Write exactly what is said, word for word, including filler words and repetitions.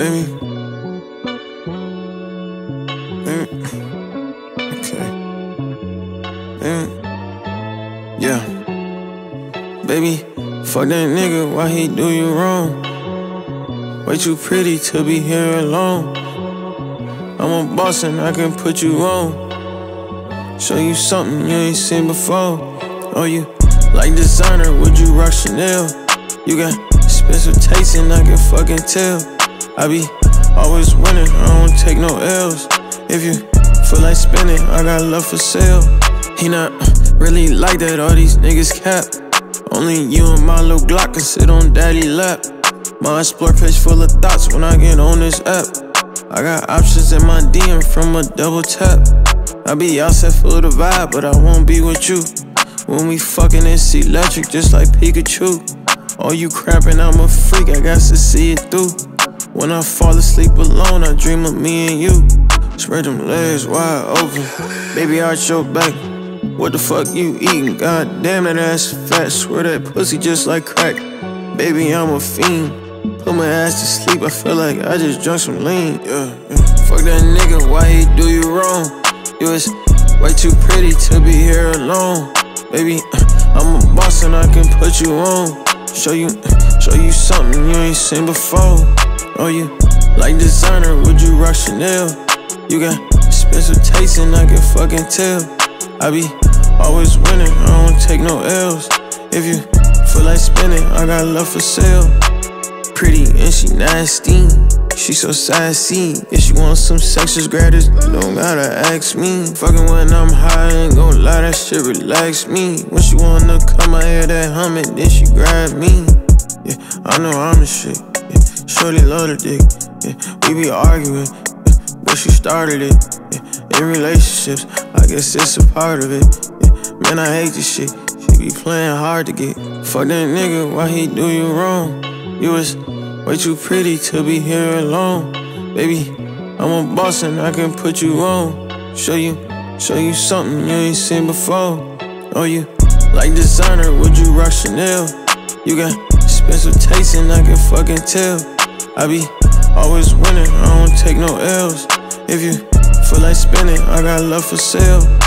Baby. Baby. Okay. Baby. Yeah. Baby, fuck that nigga, why he do you wrong? Way too pretty to be here alone. I'm a boss and I can put you on. Show you something you ain't seen before. Oh, you like designer, would you rock Chanel? You got special taste and I can fucking tell. I be always winning, I don't take no L's. If you feel like spinning, I got love for sale. He not really like that, all these niggas cap. Only you and my little Glock can sit on daddy lap. My explore page full of thoughts when I get on this app. I got options in my D M from a double tap. I be outside for the vibe, but I won't be with you. When we fucking, it's electric, just like Pikachu. All you crapping, I'm a freak, I got to see it through. When I fall asleep alone, I dream of me and you. Spread them legs wide open, baby, arch your back. What the fuck you eating? God damn, that ass fat. Swear that pussy just like crack. Baby, I'm a fiend. Put my ass to sleep, I feel like I just drunk some lean. Yeah, yeah. Fuck that nigga, why he do you wrong? You was way too pretty to be here alone. Baby, I'm a boss and I can put you on. Show you, show you something you ain't seen before. Oh, you like designer, would you rock Chanel? You got special taste and I can fucking tell. I be always winning, I don't take no L's. If you feel like spinning, I got love for sale. Pretty and she nasty, she so sassy. If she wants some sex, just grab this, don't gotta ask me. Fucking when I'm high, I ain't gon' lie, that shit relax me. When she wanna come, I hear that humming, then she grab me. Yeah, I know I'm the shit, yeah, shorty love the dick, yeah, we be arguing, yeah, but she started it, yeah. In relationships, I guess it's a part of it, yeah. Man, I hate this shit, she be playing hard to get. Fuck that nigga, why he do you wrong? You was way too pretty to be here alone. Baby, I'm a boss and I can put you on. Show you, show you something you ain't seen before. Oh, you like designer, would you rock Chanel? You got special taste and I can fucking tell. I be always winning, I don't take no L's. If you feel like spinning, I got love for sale.